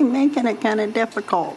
making it kind of difficult.